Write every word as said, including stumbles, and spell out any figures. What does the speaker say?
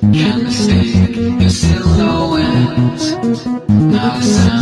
Can't mistake your silhouette. Not a sound.